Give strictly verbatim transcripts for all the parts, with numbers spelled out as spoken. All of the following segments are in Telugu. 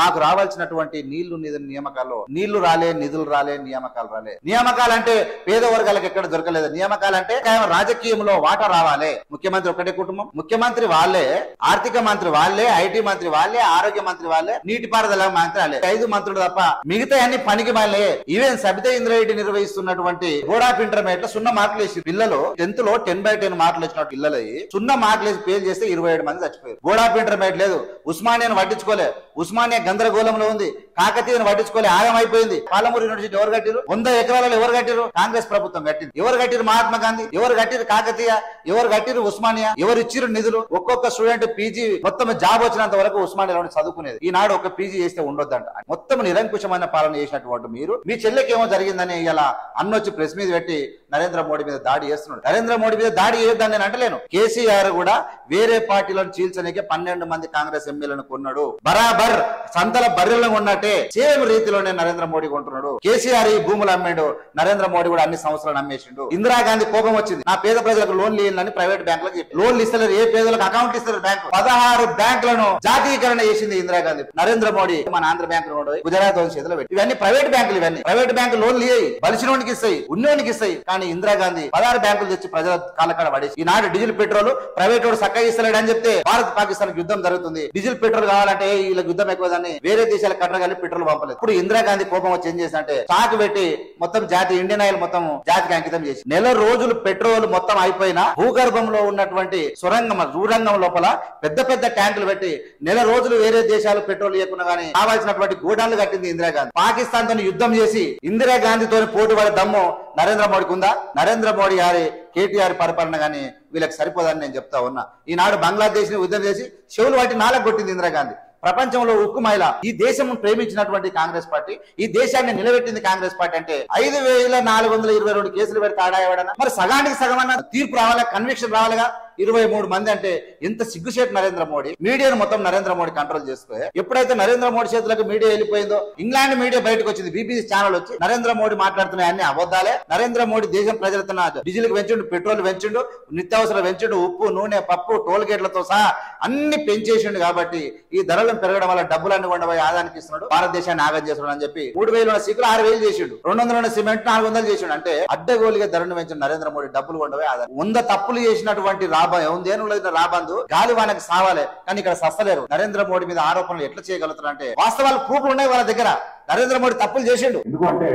మాకు రావాల్సినటువంటి నీళ్లు నిధుల నియామకాల్లో నీళ్లు రాలే, నిధులు రాలే, నియామకాలు రాలే. నియామకాలంటే పేద వర్గాలకు ఎక్కడ దొరకలేదు. నియామకాలంటే రాజకీయంలో వాటా రావాలి. ముఖ్యమంత్రి ఒకటే కుటుంబం, ముఖ్యమంత్రి వాళ్ళే, ఆర్థిక మంత్రి వాళ్ళే, ఐటీ మంత్రి వాళ్ళే, ఆరోగ్య మంత్రి వాళ్ళే, నీటిపారుదల మంత్రి వాళ్ళే. ఐదు మంత్రులు తప్ప మిగతా అన్ని పనికి మాలే. ఈవెన్ సబితా ఇంద్రారెడ్డి నిర్వహిస్తున్నటువంటి బోర్డ్ ఆఫ్ ఇంటర్మీడియట్ లో సున్నా మార్కులు వేసి పిల్లలు టెన్త్ లో టెన్ బై టెన్ మార్కులు వచ్చిన పిల్లలు సున్నా మార్కులు వేసి ఫెయిల్ చేస్తే ఇరవై ఏడు మంది చచ్చిపోయారు. బోర్డ్ ఆఫ్ ఇంటర్మీడియట్ లేదు, ఉస్మానియాను పట్టించుకోలే, ఉస్మానియా గందరగోళంలో ఉంది, కాకతీయను పట్టించుకోలే, ఆగం అయిపోయింది. పాలమూరు యూనివర్సిటీ ఎవరు కట్టిరు? వంద ఎకరాలలో ఎవరు కట్టిరు? కాంగ్రెస్ ప్రభుత్వం కట్టింది. ఎవరు కట్టిరు? మహాత్మా గాంధీ. ఎవరు కట్టిరు? కాకతీయ. ఎవరు కట్టిరు? ఉస్మానియా. ఎవరు ఇచ్చిరు నిధులు? ఒక్కొక్క స్టూడెంట్ పీజీ మొత్తం జాబ్ వచ్చినంత వరకు ఉస్మానియాలో చదువుకునేది. ఈనాడు ఒక పీజీ చేస్తే ఉండొద్దంట. మొత్తం నిరంకుశమైన పాలన చేసినటువంటి మీరు మీ చెల్లెకి ఏమో జరిగిందని ఇలా అన్నొచ్చి ప్రెస్ మీద పెట్టి నరేంద్ర మోడీ మీద దాడి చేస్తున్నాడు. నరేంద్ర మోడీ మీద దాడి చేయొద్దని నేను అంటలేను. కేసీఆర్ కూడా వేరే పార్టీలను చీల్చలేకే పన్నెండు మంది కాంగ్రెస్ ఎమ్మెల్యేలను కొన్నాడు. బరాబర్ సంతల బర్రెలను కొన్నట్టే సేమ్ రీతిలోనే నరేంద్ర మోడీ కొంటున్నాడు. కేసీఆర్ ఈ భూములు అమ్మాడు, నరేంద్ర మోడీ కూడా అన్ని సంవత్సరాలు అమ్మేసిండు. ఇందిరాగాంధీ కోపం వచ్చింది, నా పేద ప్రజలకు లోన్లు ఇవ్వాలని ప్రైవేట్ బ్యాంకులకు చెప్పి లోన్లు ఇస్తలేరు, ఏ పేదలకు అకౌంట్ ఇస్తారు బ్యాంకు. పదహారు బ్యాంకులను జాతీయకరణ చేసింది ఇందిరాగాంధీ. నరేంద్ర మోడీ మన ఆంధ్ర బ్యాంకు గుజరాత్ చేతిలో పెట్టి ఇవన్నీ ప్రైవేట్ బ్యాంకులు, ఇవన్నీ ప్రైవేట్ బ్యాంకు లోన్లు ఇయ్యి, బలిసినోనికి ఇస్తాయి, ఉన్నోనికి ఇస్తాయి. కానీ ఇందిరాగాంధీ పదహారు బ్యాంకులు తెచ్చి ప్రజల కాళ్ళకాడ పడేసి ఈనాడు డీజిల్ పెట్రోల్ ప్రైవేట్ వాడు చక్కగా ఇస్తలేడు అని చెప్తే భారత్ పాకిస్తాన్ యుద్ధం జరుగుతుంది. డీజిల్ పెట్రోల్ కావాలంటే వీళ్ళ యుద్ధం ఎక్కువదని వేరే దేశాల కట్టగాలి పెట్రోల్ పంపలేదు. ఇప్పుడు ఇందిరాగాంధీ కోపం వచ్చి ఏం చేసినట్టే స్టాక్ పెట్టి మొత్తం జాతి ఇండియన్ ఆయిల్ మొత్తం జాతికి అంకితం చేసి నెల రోజులు పెట్రోల్ మొత్తం అయిపోయినా భూగర్భంలో ఉన్నటువంటి సొరంగం సూరంగం లోపల పెద్ద పెద్ద ట్యాంకులు పెట్టి నెల రోజులు వేరే దేశాలు పెట్రోల్ ఇవ్వకుండా గానీ కావాల్సినటువంటి గోడాలు కట్టింది ఇందిరాగాంధీ. పాకిస్తాన్ తో యుద్ధం చేసి ఇందిరాగాంధీతో పోటీ పడే దమ్ము నరేంద్ర మోడీకి ఉందా? నరేంద్ర మోడీ గారి కేటీఆర్ పరిపాలన గానీ వీళ్ళకి సరిపోదని నేను చెప్తా ఉన్నా. ఈనాడు బంగ్లాదేశ్ ని యుద్ధం చేసి చెవులు వాటి నాలుగు కొట్టింది ఇందిరాగాంధీ. ప్రపంచంలో ఉక్కు మైల. ఈ దేశం ప్రేమించినటువంటి కాంగ్రెస్ పార్టీ, ఈ దేశాన్ని నిలబెట్టింది కాంగ్రెస్ పార్టీ. అంటే ఐదు వేల నాలుగు వందల ఇరవై రెండు కేసులు పెడితే ఆడాయవాడన మరి సగానికి సగమన్న తీర్పు రావాలా, కన్విక్షన్ రావాలిగా. ఇరవై మూడు మంది అంటే ఎంత సిగ్గుచేటు నరేంద్ర మోడీ. మీడియాను మొత్తం నరేంద్ర మోడీ కంట్రోల్ చేసుకో. ఎప్పుడైతే నరేంద్ర మోడీ చేతులకు మీడియా వెళ్ళిపోయిందో ఇంగ్లాండ్ మీడియా బయటకు వచ్చింది, బీబీసీ ఛానల్ వచ్చి నరేంద్ర మోడీ మాట్లాడుతున్నాయి అన్ని అబద్ధాలే. నరేంద్ర మోడీ దేశం ప్రజలతో డీజిల్ పెంచుండు, పెట్రోల్ పెంచుండు, నిత్యావసరాలు పెంచుండు, ఉప్పు నూనె పప్పు టోల్ గేట్లతో సహా అన్ని పెంచేసిండు. కాబట్టి ఈ ధరలను పెరగడం వల్ల డబ్బులన్నీ కొండపోయి ఆదానికి ఇస్తున్నాడు, భారతదేశాన్ని ఆగం చేస్తున్నాడు అని చెప్పి మూడు వేలు ఉన్న సీకులు ఆరు వేలు చేసిండు, రెండు వందల సిమెంట్ నాలుగు వందలు చేసిండు. అంటే అడ్డగోలుగా ధరను పెంచిన నరేంద్ర మోడీ డబ్బులు కొండపోయి ఆదాయం. వంద తప్పులు చేసినటువంటి రాబందు గాలి వానకు సావాలి, కానీ ఇక్కడ సస్తలేరు. నరేంద్ర మోడీ మీద ఆరోపణలు ఎట్లా చేయగలుగుతారు అంటే వాస్తవాలు ప్రూఫ్లు ఉన్నాయి వాళ్ళ దగ్గర. నరేంద్ర మోడీ తప్పులు చేసిండు. ఎందుకంటే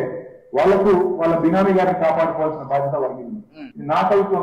వాళ్ళకు వాళ్ళ బినామీ గారిని కాపాడుకోవాల్సిన బాధ్యత వాళ్ళకి. నా కలుపు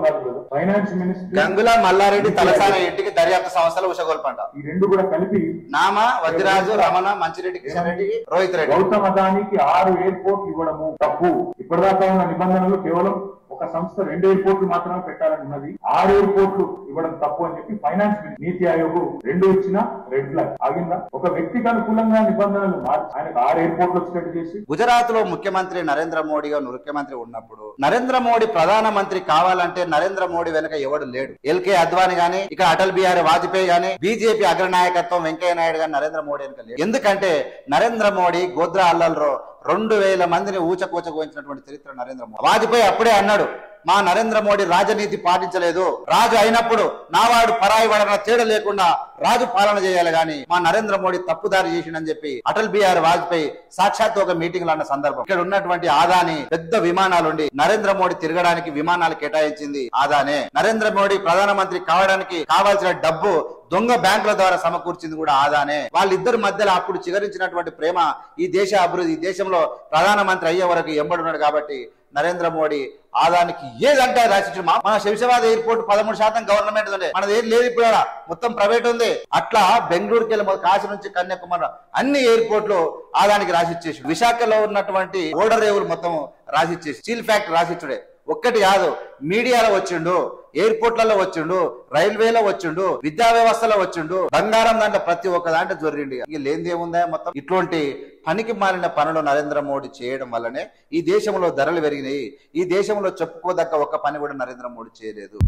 ఫైనాన్స్ మినిస్టర్ గంగుల మల్లారెడ్డి తలసాని ఇంటికి దర్యాప్తు సంస్థలు ఉషగోల్పంట ఈ రెండు కూడా కలిపి నామ వద్దిరాజు రమణ మంచిరెడ్డి కిషన్ రెడ్డికి రోహిత్ రెడ్డి గౌతమ్ అదానికి ఆరు ఎయిర్పోర్ట్ ఇవ్వడము తప్పు. ఇప్పటిదాకా ఉన్న నిబంధనలు కేవలం ఒక సంస్థ రెండు ఎయిర్పోర్ట్లు మాత్రమే పెట్టాలని ఉన్నది, ఆరు ఎయిర్పోర్ట్లు ఇవ్వడం తప్పు అని చెప్పి ఫైనాన్స్ నీతి ఆయోగ్ రెండు ఇచ్చిన రెడ్ ఫ్లాగ్ ఆగిందా? ఒక వ్యక్తికి అనుకూలంగా నిబంధనలు మార్చి ఆయనకు ఆరు ఎయిర్పోర్ట్లు వచ్చినట్టు చేసి. గుజరాత్ లో ముఖ్యమంత్రి నరేంద్ర మోడీ గారు ముఖ్యమంత్రి ఉన్నప్పుడు నరేంద్ర మోడీ ప్రధానమంత్రి కావాలంటే నరేంద్ర మోడీ వెనక ఎవడు లేడు. ఎల్కే అద్వానీ గానీ, ఇక అటల్ బిహారీ వాజ్పేయి గానీ, బీజేపీ అగ్రనాయకత్వం వెంకయ్య నాయుడు గానీ నరేంద్ర మోడీ వెనక లేడు. ఎందుకంటే నరేంద్ర మోడీ గోద్రా అల్లల్లో రెండు వేల మందిని ఊచకూచకోయించినటువంటి చరిత్ర నరేంద్ర మోడీ. వాజ్పేయి అప్పుడే అన్నాడు, మా నరేంద్ర మోడీ రాజనీతి పాటించలేదు, రాజు అయినప్పుడు నావాడు పరాయి వాడన తేడా లేకుండా రాజు పాలన చేయాలి గాని మా నరేంద్ర మోడీ తప్పుదారి చేసిండని చెప్పి అటల్ బిహారీ వాజ్పేయి సాక్షాత్ ఒక మీటింగ్ లో అన్న సందర్భం. ఇక్కడ ఉన్నటువంటి ఆదాని పెద్ద విమానాలుండి నరేంద్ర మోడీ తిరగడానికి విమానాలు కేటాయించింది ఆదానే. నరేంద్ర మోడీ ప్రధానమంత్రి కావడానికి కావాల్సిన డబ్బు దొంగ బ్యాంకుల ద్వారా సమకూర్చింది కూడా ఆదానే. వాళ్ళిద్దరి మధ్యలో అప్పుడు చిగురించినటువంటి ప్రేమ ఈ దేశ అభివృద్ధి, ఈ దేశంలో ప్రధానమంత్రి అయ్యే వరకు ఎంబడున్నాడు. కాబట్టి నరేంద్ర మోడీ ఆదానికి ఏదంటే రాసి మన శంషాబాద్ ఎయిర్పోర్ట్ పదమూడు శాతం గవర్నమెంట్ ఉంది, మనది ఏం లేదు ఇప్పుడు మొత్తం ప్రైవేట్ ఉంది. అట్లా బెంగళూరుకి వెళ్ళి కాశీ నుంచి కన్యాకుమారి అన్ని ఎయిర్పోర్ట్లు ఆదానికి రాసిచ్చేసి, విశాఖలో ఉన్నటువంటి ఓడర్ రేవులు మొత్తం రాసిచ్చేసి, స్టీల్ ఫ్యాక్టరీ రాసిచ్చుడే. ఒక్కటి కాదు, మీడియాలో వచ్చిండు, ఎయిర్పోర్ట్లలో వచ్చిండు, రైల్వేలో వచ్చిండు, విద్యా వ్యవస్థలో వచ్చిండు, బంగారం దాంట్లో ప్రతి ఒక్క దాంట్లో జొర్రిండి. ఇక లేనిదేముందా మొత్తం. ఇట్లాంటి పనికి మాలిన పనులు నరేంద్ర మోడీ చేయడం వల్లనే ఈ దేశంలో ధరలు పెరిగినాయి. ఈ దేశంలో చెప్పుకోదగ్గ ఒక్క పని కూడా నరేంద్ర మోడీ చేయలేదు.